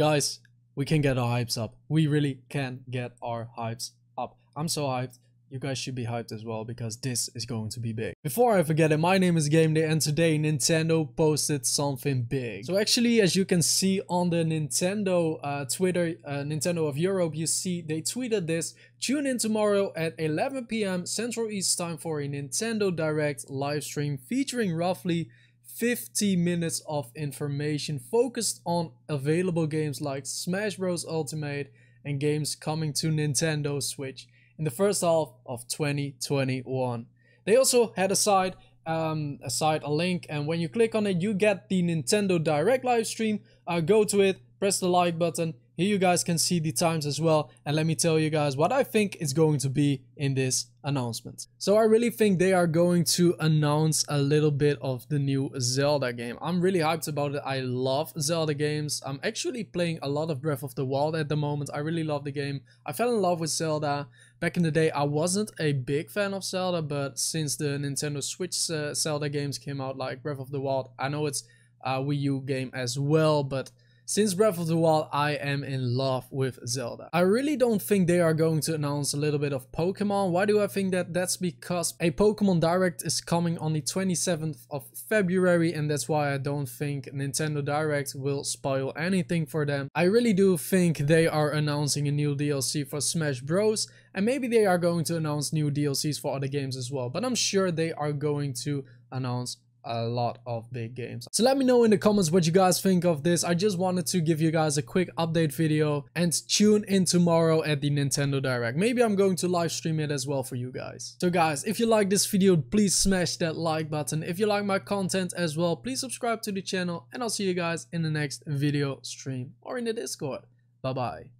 Guys, we can get our hypes up. We really can get our hypes up. I'm so hyped. You guys should be hyped as well, because this is going to be big. Before I forget it, my name is Game Day, and today Nintendo posted something big. So actually, as you can see on the Nintendo Twitter, Nintendo of Europe, you see they tweeted this. Tune in tomorrow at 11 PM Central East Time for a Nintendo Direct live stream featuring roughly 50 minutes of information focused on available games like Smash Bros. Ultimate and games coming to Nintendo Switch in the first half of 2021. They also had a link, and when you click on it, you get the Nintendo Direct live stream. Go to it, press the like button. Here you guys can see the times as well, and let me tell you guys what I think is going to be in this announcement. So I really think they are going to announce a little bit of the new Zelda game. I'm really hyped about it. I love Zelda games. I'm actually playing a lot of Breath of the Wild at the moment. I really love the game. I fell in love with Zelda. Back in the day, I wasn't a big fan of Zelda, but since the Nintendo Switch Zelda games came out, like Breath of the Wild, I know it's a Wii U game as well, but since Breath of the Wild, I am in love with Zelda. I really don't think they are going to announce a little bit of Pokemon. Why do I think that? That's because a Pokemon Direct is coming on the 27th of February, and that's why I don't think Nintendo Direct will spoil anything for them. I really do think they are announcing a new DLC for Smash Bros. And maybe they are going to announce new DLCs for other games as well. But I'm sure they are going to announce a lot of big games. So let me know in the comments what you guys think of this. I just wanted to give you guys a quick update video, and tune in tomorrow at the Nintendo Direct. Maybe I'm going to live stream it as well for you guys. So guys, if you like this video, please smash that like button. If you like my content as well, please subscribe to the channel, and I'll see you guys in the next video stream or in the Discord. Bye bye.